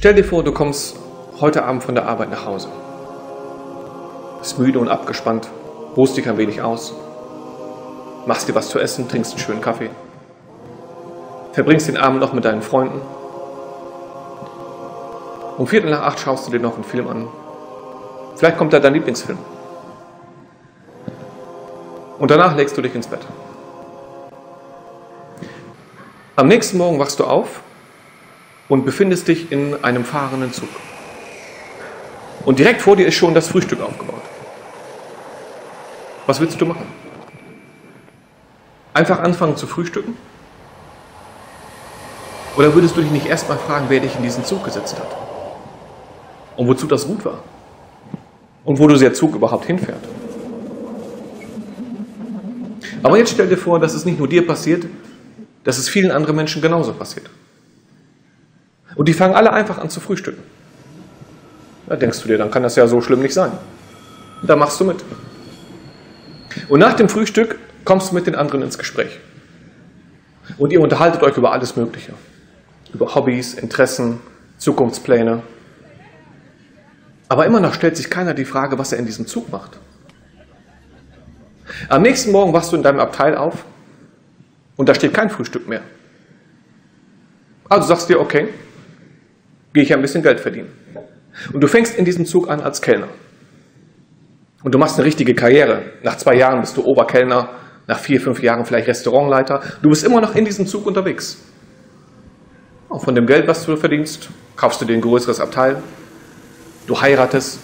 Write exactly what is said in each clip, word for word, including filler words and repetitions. Stell dir vor, du kommst heute Abend von der Arbeit nach Hause. Bist müde und abgespannt, ruhst dich ein wenig aus, machst dir was zu essen, trinkst einen schönen Kaffee, verbringst den Abend noch mit deinen Freunden. Um Viertel nach acht schaust du dir noch einen Film an. Vielleicht kommt da dein Lieblingsfilm. Und danach legst du dich ins Bett. Am nächsten Morgen wachst du auf und befindest dich in einem fahrenden Zug. Und direkt vor dir ist schon das Frühstück aufgebaut. Was willst du machen? Einfach anfangen zu frühstücken? Oder würdest du dich nicht erstmal fragen, wer dich in diesen Zug gesetzt hat? Und wozu das gut war? Und wo dieser Zug überhaupt hinfährt? Aber jetzt stell dir vor, dass es nicht nur dir passiert, dass es vielen anderen Menschen genauso passiert. Und die fangen alle einfach an zu frühstücken. Da denkst du dir, dann kann das ja so schlimm nicht sein. Da machst du mit. Und nach dem Frühstück kommst du mit den anderen ins Gespräch. Und ihr unterhaltet euch über alles Mögliche. Über Hobbys, Interessen, Zukunftspläne. Aber immer noch stellt sich keiner die Frage, was er in diesem Zug macht. Am nächsten Morgen wachst du in deinem Abteil auf und da steht kein Frühstück mehr. Also sagst du dir, okay, gehe ich ein bisschen Geld verdienen. Und du fängst in diesem Zug an als Kellner. Und du machst eine richtige Karriere. Nach zwei Jahren bist du Oberkellner, nach vier, fünf Jahren vielleicht Restaurantleiter. Du bist immer noch in diesem Zug unterwegs. Und von dem Geld, was du verdienst, kaufst du dir ein größeres Abteil. Du heiratest,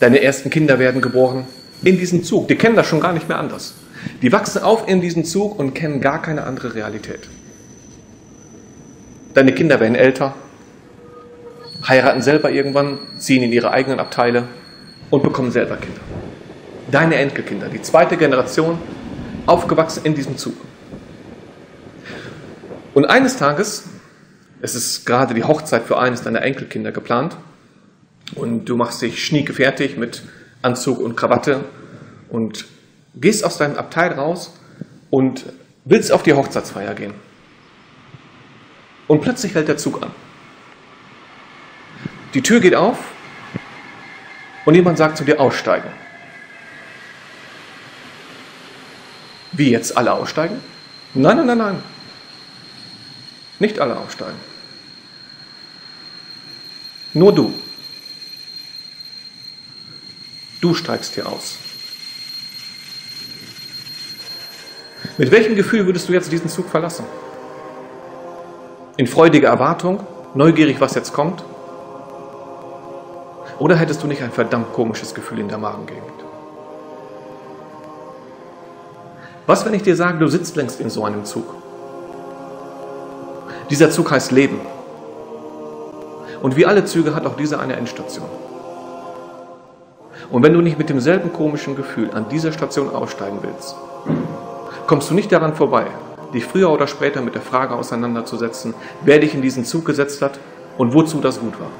deine ersten Kinder werden geboren in diesem Zug. Die kennen das schon gar nicht mehr anders. Die wachsen auf in diesem Zug und kennen gar keine andere Realität. Deine Kinder werden älter, heiraten selber irgendwann, ziehen in ihre eigenen Abteile und bekommen selber Kinder. Deine Enkelkinder, die zweite Generation, aufgewachsen in diesem Zug. Und eines Tages, es ist gerade die Hochzeit für eines deiner Enkelkinder geplant, und du machst dich schnieke fertig mit Anzug und Krawatte und gehst aus deinem Abteil raus und willst auf die Hochzeitsfeier gehen. Und plötzlich hält der Zug an. Die Tür geht auf und jemand sagt zu dir, aussteigen. Wie, jetzt alle aussteigen? Nein, nein, nein, nein. Nicht alle aussteigen. Nur du. Du steigst hier aus. Mit welchem Gefühl würdest du jetzt diesen Zug verlassen? In freudiger Erwartung, neugierig, was jetzt kommt? Oder hättest du nicht ein verdammt komisches Gefühl in der Magengegend? Was, wenn ich dir sage, du sitzt längst in so einem Zug? Dieser Zug heißt Leben. Und wie alle Züge hat auch dieser eine Endstation. Und wenn du nicht mit demselben komischen Gefühl an dieser Station aussteigen willst, kommst du nicht daran vorbei, dich früher oder später mit der Frage auseinanderzusetzen, wer dich in diesen Zug gesetzt hat und wozu das gut war.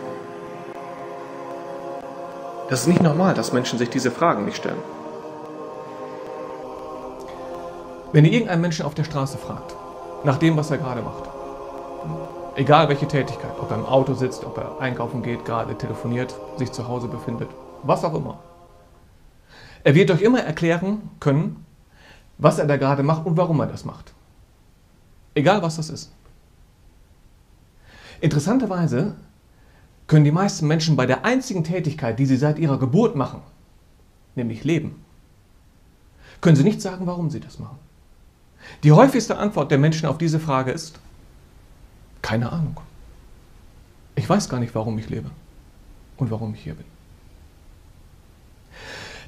Das ist nicht normal, dass Menschen sich diese Fragen nicht stellen. Wenn ihr irgendeinen Menschen auf der Straße fragt, nach dem, was er gerade macht, egal welche Tätigkeit, ob er im Auto sitzt, ob er einkaufen geht, gerade telefoniert, sich zu Hause befindet, was auch immer. Er wird euch immer erklären können, was er da gerade macht und warum er das macht. Egal was das ist. Interessanterweise können die meisten Menschen bei der einzigen Tätigkeit, die sie seit ihrer Geburt machen, nämlich leben, können sie nicht sagen, warum sie das machen. Die häufigste Antwort der Menschen auf diese Frage ist, keine Ahnung. Ich weiß gar nicht, warum ich lebe und warum ich hier bin.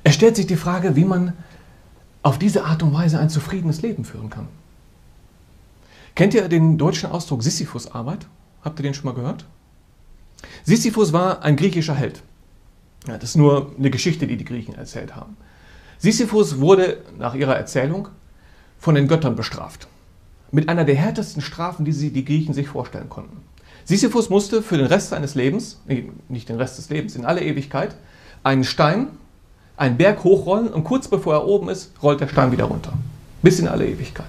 Es stellt sich die Frage, wie man auf diese Art und Weise ein zufriedenes Leben führen kann. Kennt ihr den deutschen Ausdruck Sisyphusarbeit? Habt ihr den schon mal gehört? Sisyphus war ein griechischer Held. Ja, das ist nur eine Geschichte, die die Griechen erzählt haben. Sisyphus wurde nach ihrer Erzählung von den Göttern bestraft. Mit einer der härtesten Strafen, die sie, die Griechen sich vorstellen konnten. Sisyphus musste für den Rest seines Lebens, nee, nicht den Rest des Lebens, in aller Ewigkeit, einen Stein einen Berg hochrollen und kurz bevor er oben ist, rollt der Stein wieder runter. Bis in alle Ewigkeit.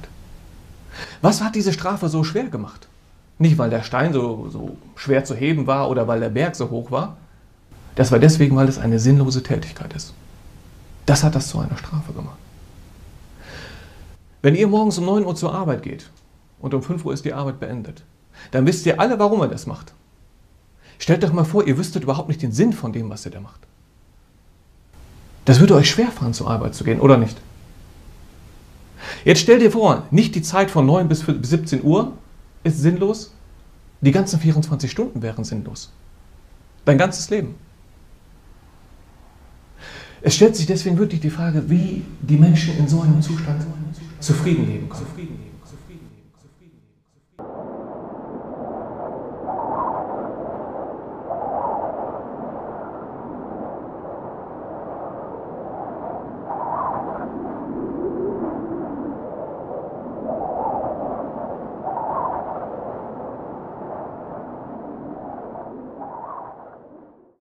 Was hat diese Strafe so schwer gemacht? Nicht, weil der Stein so, so schwer zu heben war oder weil der Berg so hoch war. Das war deswegen, weil es eine sinnlose Tätigkeit ist. Das hat das zu einer Strafe gemacht. Wenn ihr morgens um neun Uhr zur Arbeit geht und um fünf Uhr ist die Arbeit beendet, dann wisst ihr alle, warum ihr das macht. Stellt euch mal vor, ihr wüsstet überhaupt nicht den Sinn von dem, was ihr da macht. Das würde euch schwerfahren, zur Arbeit zu gehen, oder nicht? Jetzt stellt ihr vor, nicht die Zeit von neun bis siebzehn Uhr ist sinnlos, die ganzen vierundzwanzig Stunden wären sinnlos. Dein ganzes Leben. Es stellt sich deswegen wirklich die Frage, wie die Menschen in so einem Zustand zufrieden leben können.